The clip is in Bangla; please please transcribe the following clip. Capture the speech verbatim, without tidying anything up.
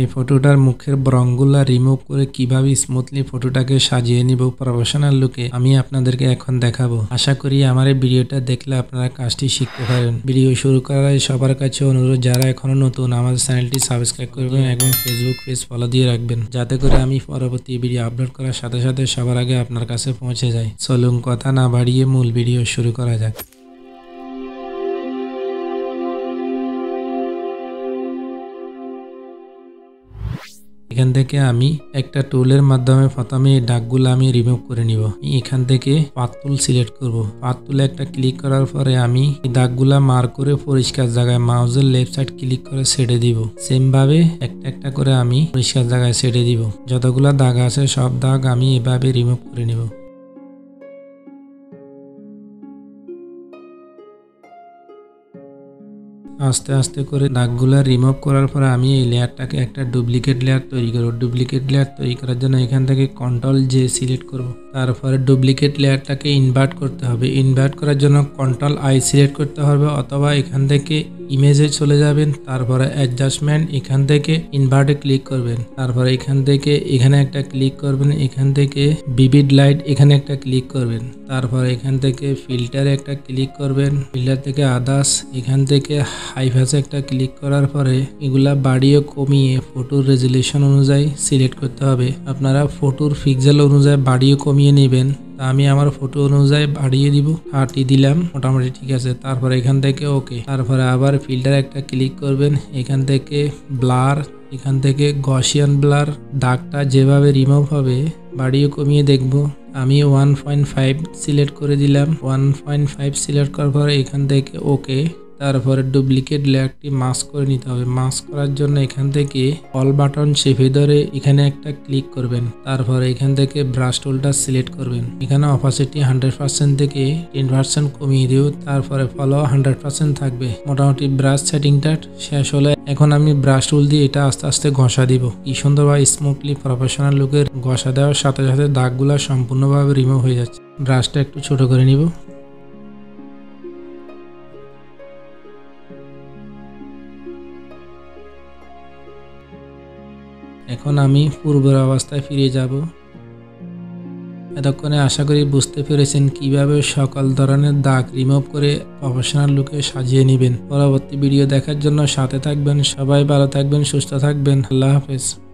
এই ফটোটার মুখের ব্রংগুলা রিমুভ করে কিভাবে স্মুথলি ফটোটাকে সাজিয়ে নিব প্রফেশনাল লুকে আমি আপনাদেরকে এখন দেখাবো। আশা করি আমার এই ভিডিওটা দেখলে আপনারা কাজটি শিখতে পারেন। ভিডিও শুরু করার সবার কাছে অনুরোধ, যারা এখনো নতুন আমাদের চ্যানেলটি সাবস্ক্রাইব করবেন এবং ফেসবুক পেজ ফলো দিয়ে রাখবেন, যাতে করে আমি পরবর্তী ভিডিও আপলোড করার সাথে সাথে সবার আগে আপনার কাছে পৌঁছে যায়। চলুন কথা না বাড়িয়ে মূল ভিডিও শুরু করা যাক। এখান থেকে আমি একটা টুলের মাধ্যমে প্রথমে দাগগুলো আমি রিমুভ করে নিব। এখান থেকে পাতটুল সিলেক্ট করব। পাতটুলে একটা ক্লিক করার পরে আমি দাগগুলো মার্ক করে পরিষ্কার জায়গায় মাউসের লেফট সাইড ক্লিক করে ছেড়ে দিব। সেম ভাবে একটা একটা করে আমি পরিষ্কার জায়গায় ছেড়ে দিব। যতগুলো দাগ আছে সব দাগ আমি এভাবে রিমুভ করে নিব। আস্তে আস্তে করে দাগগুলা রিমুভ করার পরে আমি এই লেয়ারটাকে একটা ডুপ্লিকেট লেয়ার তৈরি করব। ডুপ্লিকেট লেয়ার তৈরি করার জন্য এখান থেকে কন্ট্রোল জে সিলেক্ট করব। তারপরে ডুপ্লিকেট লেয়ারটাকে ইনভার্ট করতে হবে। ইনভার্ট করার জন্য কন্ট্রোল আই সিলেক্ট করতে হবে, অথবা এখান থেকে ইমেজে চলে যাবেন, তারপরে অ্যাডজাস্টমেন্ট এখান থেকে ইনভার্টে ক্লিক করবেন, তারপরে এখান থেকে এখানে একটা ক্লিক করবেন, এখান থেকে ভিভিড লাইট এখানে একটা ক্লিক করবেন, তারপরে এখান থেকে ফিল্টারে একটা ক্লিক করবেন, ফিল্টার থেকে আদার্স এখান থেকে হাইভাসে একটা ক্লিক করার পরে এগুলা বাড়িয়ে কমিয়ে ফটোর রেজুলেশন অনুযায়ী সিলেক্ট করতে হবে। আপনারা ফটোর পিক্সেল অনুযায়ী বাড়িয়ে কমিয়ে নেবেন। তা আমি আমার ফটো অনুযায়ী বাড়িয়ে দিব, থার্টি দিলাম, মোটামুটি ঠিক আছে। তারপরে এখান থেকে ওকে, তারপরে আবার ফিল্টার একটা ক্লিক করবেন, এখান থেকে ব্লার এখান থেকে গসিয়ান ব্লার, দাগটা যেভাবে রিমুভ হবে বাড়িয়ে কমিয়ে দেখব। আমি ওয়ান পয়েন্ট ফাইভ সিলেক্ট করে দিলাম। ওয়ান পয়েন্ট ফাইভ সিলেক্ট করার পরে এখান থেকে ওকে, তারপরে ডুপ্লিকেট লেয়ারটি মাস্ক করে নিতে হবে। মাস্ক করার জন্য এখান থেকে অল বাটন চেপে ধরে এখানে একটা ক্লিক করবেন, তারপরে এখান থেকে ব্রাশ টুলটা সিলেক্ট করবেন, এখানে অপাসিটি হান্ড্রেড পার্সেন্ট থেকে টেন পার্সেন্ট কমিয়ে দিব, তারপরে ফলো হান্ড্রেড পার্সেন্ট থাকবে। মোটামুটি ব্রাশ সেটিংটা শেষ হলে এখন আমি ব্রাশ টুল দিয়ে এটা আস্তে আস্তে ঘষা দিব। কি সুন্দরভাবে স্মুথলি প্রফেশনাল লুকের ঘষা দেওয়ার সাথে সাথে দাগগুলো সম্পূর্ণভাবে রিমুভ হয়ে যাচ্ছে। ব্রাশটা একটু ছোট করে নিব। এখন আমি পূর্বের অবস্থায় ফিরে যাব। এতক্ষণে আশা করি বুঝতে পেরেছেন কিভাবে সকল ধরনের দাগ রিমুভ করে প্রফেশনাল লুকে সাজিয়ে নেবেন। পরবর্তী ভিডিও দেখার জন্য সাথে থাকবেন। সবাই ভালো থাকবেন, সুস্থ থাকবেন। আল্লাহ হাফেজ।